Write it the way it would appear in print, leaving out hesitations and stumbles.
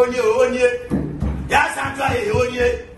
Onye, onye, yes, I'm trying, onye.